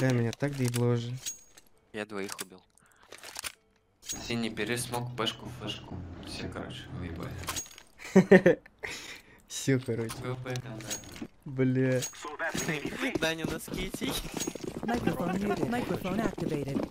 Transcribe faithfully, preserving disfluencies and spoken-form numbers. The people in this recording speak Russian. Да, меня так доебло уже. Я двоих убил. Синий пересмог пешку, пешку. Все, короче, выебали. Все, короче. Бля. Даня, у нас китти. Microphone muted. Microphone activated.